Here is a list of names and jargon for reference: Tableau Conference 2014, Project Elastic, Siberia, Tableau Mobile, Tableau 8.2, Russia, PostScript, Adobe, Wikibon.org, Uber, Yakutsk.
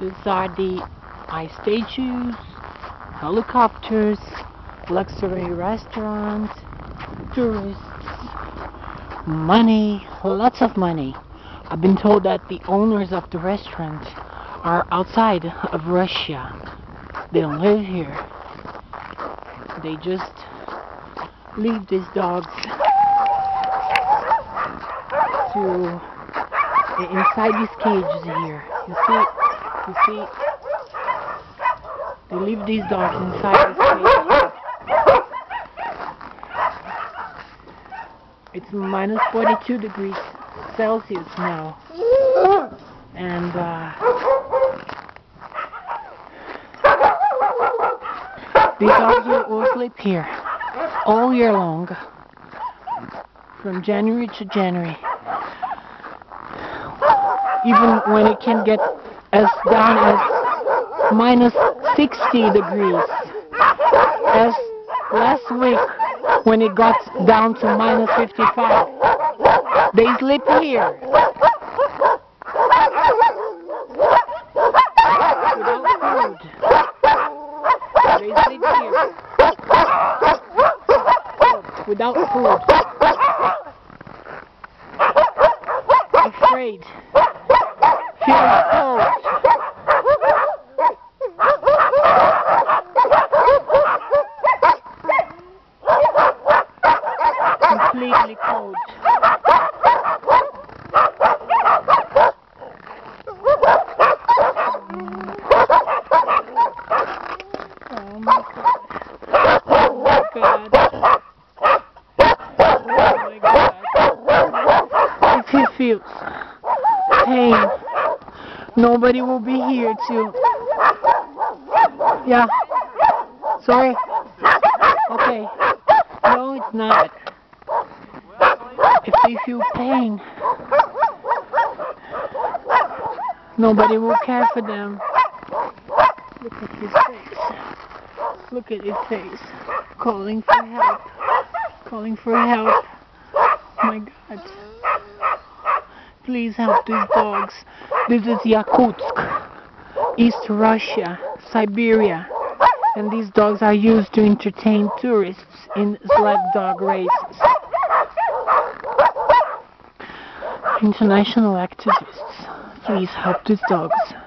These are the ice statues, helicopters, luxury restaurants, tourists, money, lots of money. I've been told that the owners of the restaurants are outside of Russia. They don't live here. They just leave these dogs to inside these cages here. You see, they leave these dogs inside these cages. It's minus 42 degrees Celsius now, and these dogs will sleep here all year long, from January to January, even when it can get as down as minus 60 degrees, as last week when it got down to minus 55. They sleep here. Without food. They sleep here. Without food. Afraid. Feeling cold. Completely cold. Hey, nobody will be here too. Yeah. Sorry. Okay. No, it's not. If they feel pain, nobody will care for them. Look at his face. Look at his face. Calling for help. Calling for help. Oh my God. Please help these dogs. This is Yakutsk, East Russia, Siberia, and these dogs are used to entertain tourists in sled dog races. International activists, please help these dogs.